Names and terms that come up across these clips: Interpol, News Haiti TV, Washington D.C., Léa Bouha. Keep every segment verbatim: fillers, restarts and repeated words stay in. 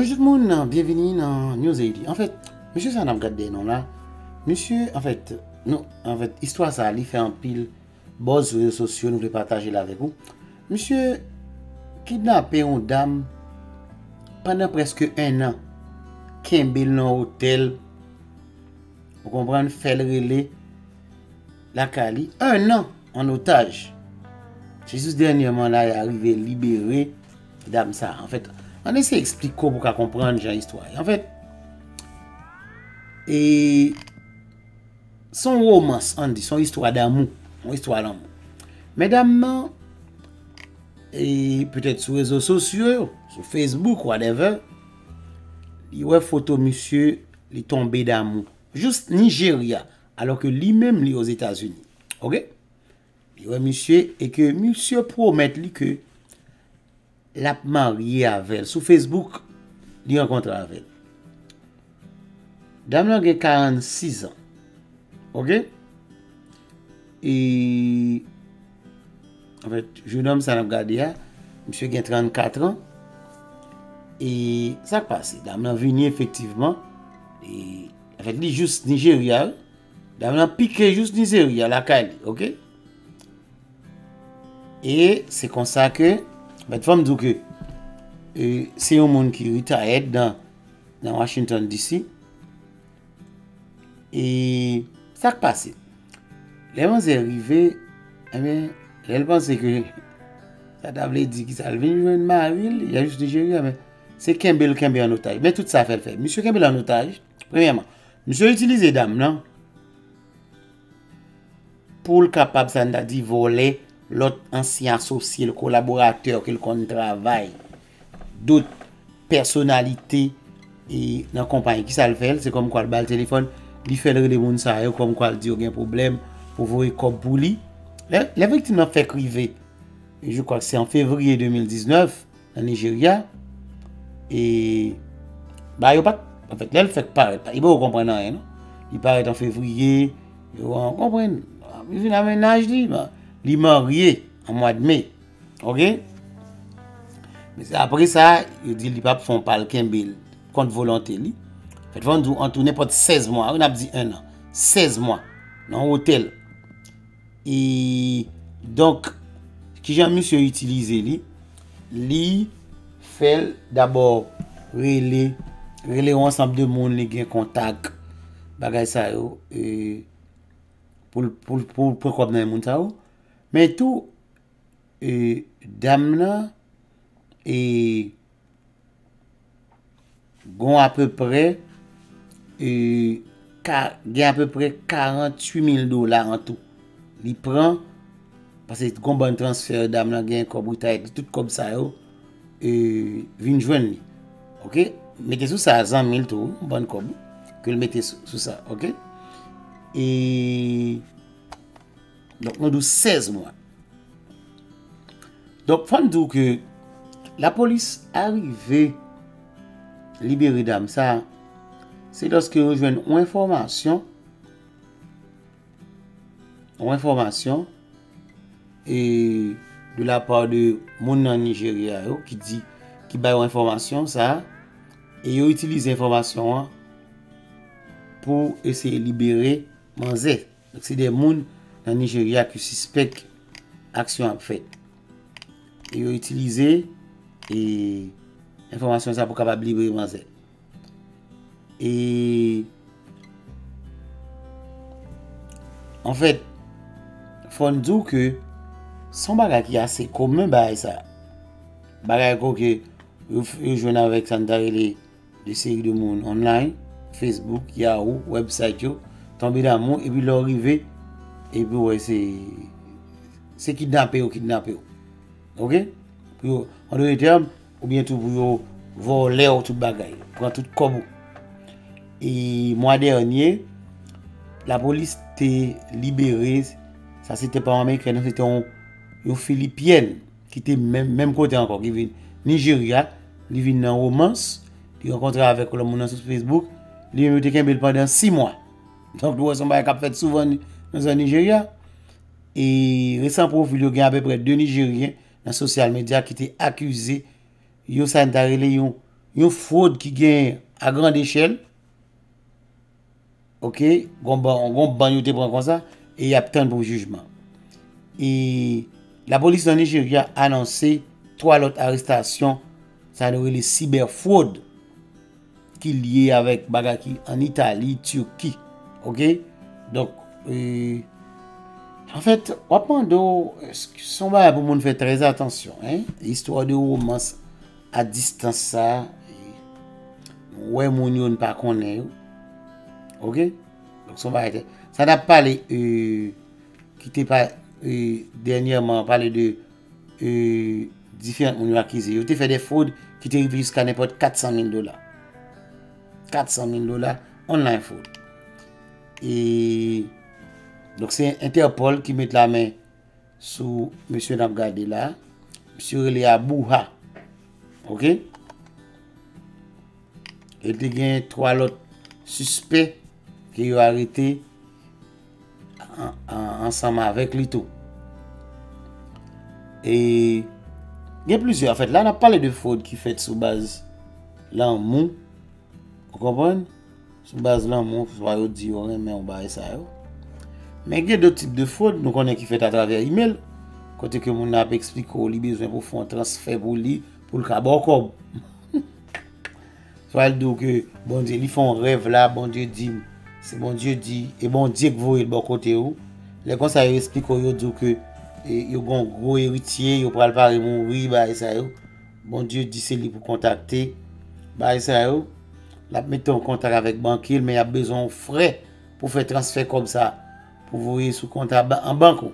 Bonjour tout le monde, bienvenue dans News Haiti. En fait, monsieur ça n'a pas regardé non là. Monsieur, en fait, non, en fait, histoire ça lui fait un pile buzz sur les réseaux sociaux, nous voulons partager là avec vous. Monsieur kidnappé une dame pendant presque un an. Kembel dans l'hôtel. Vous comprenez, fait le relais la Cali, un an en otage. Jésus dernièrement là est arrivé libéré dame ça. En fait, on essaie d'expliquer pour qu'on comprenne l'histoire. En fait, et son romance, on dit, son histoire d'amour, son histoire d'amour. Mesdames, et peut-être sur les réseaux sociaux, sur Facebook, whatever, il y a une photo, monsieur, il est tombé d'amour. Juste Nigeria, alors que lui-même, il est aux États-Unis. Ok? Il y a monsieur, et que monsieur promet lui que l'a marié avec elle. Sur Facebook, il rencontre avec elle. Dame a quarante-six ans. Ok? Et en fait, jeune homme, ça n'a pas gardé. Monsieur a trente-quatre ans. Et ça passe. Dame a venu effectivement. Et en fait, lui juste Nigeria. Dame a piqué juste Nigeria, la Cali. Ok? Et c'est comme ça que. Mais femme dit que euh, c'est un monde qui retired dans, dans Washington D C et ça qui passe. Les gens sont arrivés, mais elle pensait que ça avait dit qu'ils allaient venir une marine, il y a juste Nigeria, mais c'est Kembel Kembel en otage. Mais tout ça fait le fait. Monsieur Kembel en otage, premièrement, monsieur utilisé dame non pour le capable de voler. L'autre ancien associé, le collaborateur qu'il travaille, d'autres personnalités et dans la compagnie qui ça le fait, c'est comme quoi le bal téléphone, il fait le monde ça, comme quoi il dit qu'il y a un problème pour voir comme pour lui. La victime a fait criver, et je crois que c'est en février deux mille dix-neuf, en Nigeria, et bah, il n'y a pas, en fait, là, il fait paraître, il ne comprend rien, non? Il paraît en février, il comprend, il vient à un âge, il il est marié en mois de mai. Ok? Mais après ça, il dit qu'il ne font pas le Kembel contre volonté. Fait on tourne pas seize mois. On a dit un an. seize mois dans l'hôtel. Et donc, ce que j'ai monsieur utilisé, il fait d'abord relais, relais ensemble de monde, les contacts, bagay ça yo, pour pour pour pour quoi monde ça yo. Mais tout, euh, dame et gon à peu près, euh, à peu près quarante-huit mille dollars en tout. Il prend, parce que gon bon transfert, dame là, gagne comme Britannique, tout comme ça, euh, vient joindre. Ok? Mettez sous ça cent mille tout, bon comme, que le mettez sous, sous ça, ok? Et. Donc, nous avons seize mois. Donc, il faut dire que la police arrivée libérée d'âme, ça, c'est lorsque nous rejoignons une information, une information et de la part de mon en Nigeria qui dit qui baille information, ça, et ils utilisent l'information pour essayer de libérer Manzé. Donc, c'est des gens en Nigeria qui suspecte action en fait. Ils ont utilisé et information ça pour capable libérer Manzé. Et en fait, faut dire que son bagage qui est assez commun bah ça. Bagage que vous jouez avec Sandra les de série de monde online, Facebook, Yahoo, website yo, tomber d'amour et puis leur arriver. Et puis, ouais, c'est kidnappé ou kidnappé. Ok? Puis, en d'autres termes, ou bien tout pour voler ou tout bagaille. Prend tout comme. Et mois dernier, la police était libérée. Ça, c'était pas américaine, c'était une philippienne qui était même, même côté encore. Qui vient Nigeria, qui vient dans romance, qui rencontre avec le monde sur Facebook. Lui, il était Kembel pendant six mois. Donc, nous, on va faire souvent. Dans le Nigeria, et récent profil, il y a à peu près deux Nigériens dans les social media qui étaient accusés. Ils ont été une fraude qui gagne à grande échelle. OK, on va nous prendre comme ça et il y a tant de jugement. Et la police de Nigeria a annoncé trois autres arrestations, ça nous les cyberfraudes qui liées avec Bagaki en Italie, Turquie. OK? Donc euh, en fait, Wapando, son bail pour monde fait très attention, hein? Histoire de romance à distance ça. Ouais, mon yon pas connaît. OK? Donc son bail ça n'a pas les euh, qui t'est pas euh, dernièrement parlé de euh, différentes moun accusé. Ils ont fait des fraudes qui t'est arrivé jusqu'à n'importe quatre cent mille dollars. quatre cent mille dollars online fraud. Et donc c'est Interpol qui met la main sur monsieur Nabgadé là, monsieur Léa Bouha. OK? Et il y a trois autres suspects qui ont arrêté en, en, ensemble avec Lito. Et il y a plusieurs en fait là on a parlé de fraude qui fait sous base l'amour. Vous comprenez? Sous base l'amour, vous voyez dit mais on va ça. Mais il y a deux types de fraude nous connaissons qui fait à travers email. Quand que mon a expliqué qu'on a besoin pour faire un transfert pour lui pour le cabocom. Soit elle dit que bon Dieu ils font un rêve là, bon Dieu dit, c'est bon Dieu dit et bon Dieu que vous voyez le bon côté où. Les conseillers expliquent qu'on dit que ils ont un gros héritier, ils parlent pas de mourir, bah ça. Bon Dieu dit c'est lui pour contacter, bah ça. La mettre en contact avec banquier, mais il y a besoin de frais pour faire transfert comme ça, pour vous voyez sous compte en banque.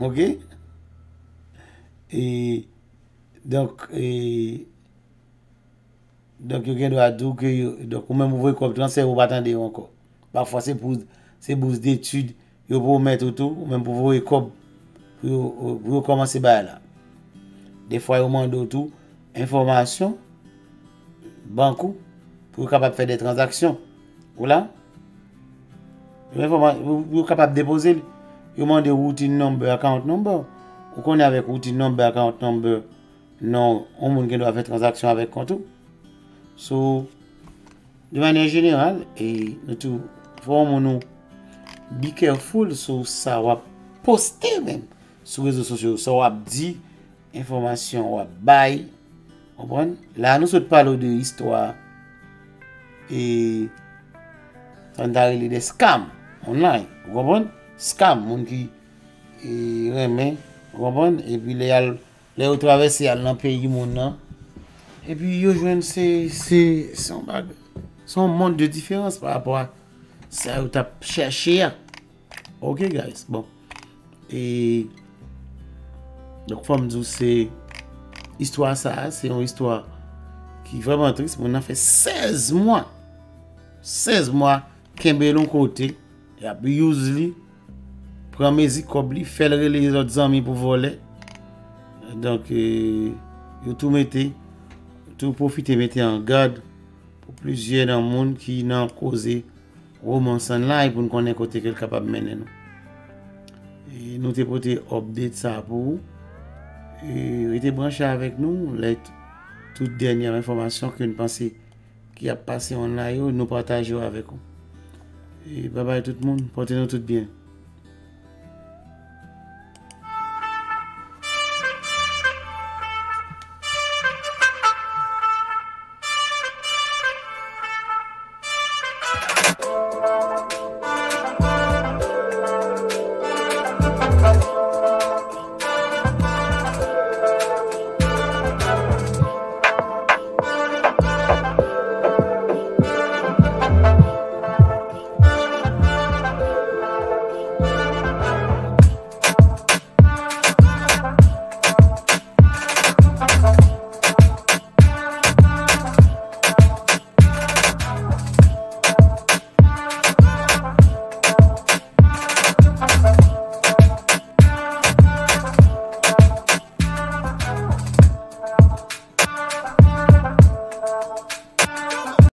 OK? Et donc, et, donc, il doit dire que, donc, même vous voyez comme transfert, vous attendez encore. Parfois, c'est pour ces bourses d'études, vous pouvez mettre tout, même pour vous voyez comme, vous commencez par là. Des fois, vous demandez tout, information, banque. Vous êtes capable de faire des transactions. Voilà. Vous êtes capable de déposer. Vous demandez routine number, account number. Vous connaissez avec routine number, account number. Non, on doit faire des transactions avec compte. So, de manière générale, et nous devons nous be careful sur ça. On va poster même sur les réseaux sociaux. Ça va dire information, on va buy. Là, nous parlons de l'histoire. Et on a des scams online, vous comprenez? Scams, mon qui remet, vous comprenez? Et puis les autres traversent dans le pays, mon nom. Et puis ils joignent son monde de différence par rapport à ça où tu as cherché. OK, guys, bon. Et donc, comme je dis, c'est histoire ça, c'est une histoire qui est vraiment triste. On a fait seize mois. seize mois, Kembelon côté, il a use li, prend mes ikobli, fait les autres amis pour voler. Donc, euh, il tout mettez, tout profiter, mettez en garde pour plusieurs dans le monde qui n'ont causé romance en live pour nous connaître côté qu'elle est capable de mener. Et nous te porté update ça pour vous. Et restez branché avec nous, les toutes dernières informations que nous pensons qui a passé en live, nous partageons avec vous. Et bye bye tout le monde, portez-nous tout bien.